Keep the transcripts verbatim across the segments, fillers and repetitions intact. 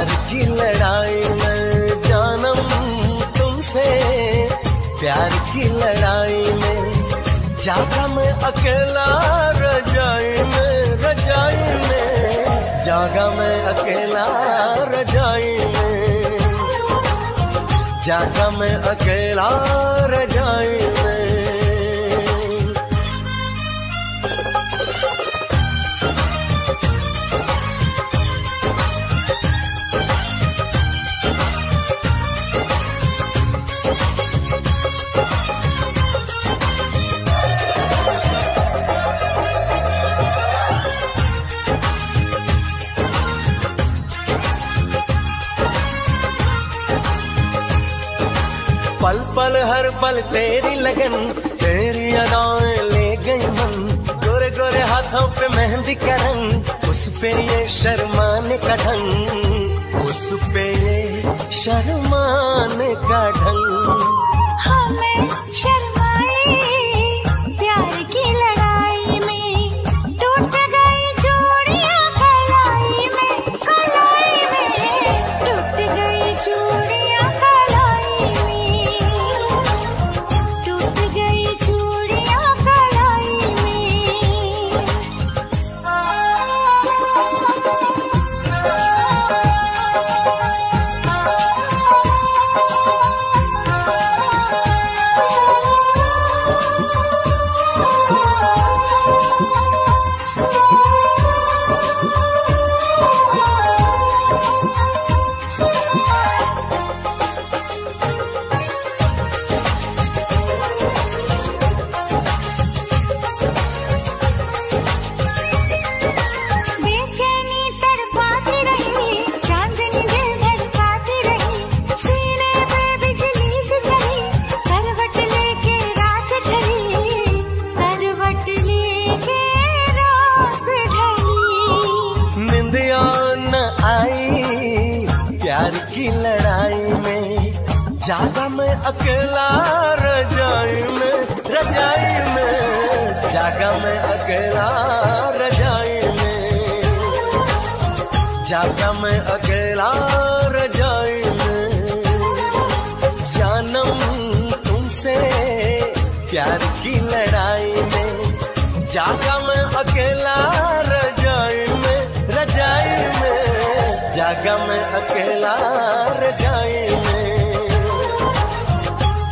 प्यार की लड़ाई में जानम तुमसे प्यार की लड़ाई में जाता मैं अकेला रजाई में रजाई में जागा मैं अकेला रजाई में जागा मैं अकेला रजाई में पल पल हर पल तेरी लगन तेरी अदाएं ले गई मन गोरे गोरे हाथों पे मेहंदी का रंग उस पे ये शर्माने का ढंग उस पे ये शर्माने का ढंग हमें शर्माए प्यार की लड़ाई में टूट गई चूड़ियां कलाई में कलाई में टूट गई चूड़ियां प्यार की लड़ाई में जागा मैं अकेला रजाई में रजाई में जागा मैं अकेला रजाई में जागा मैं अकेला रजाई में जानम तुमसे प्यार की लड़ाई में जागा मैं अकेला रजाई में रजाई में जागा मैं अकेला रजाई में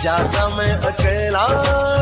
जागा मैं अकेला।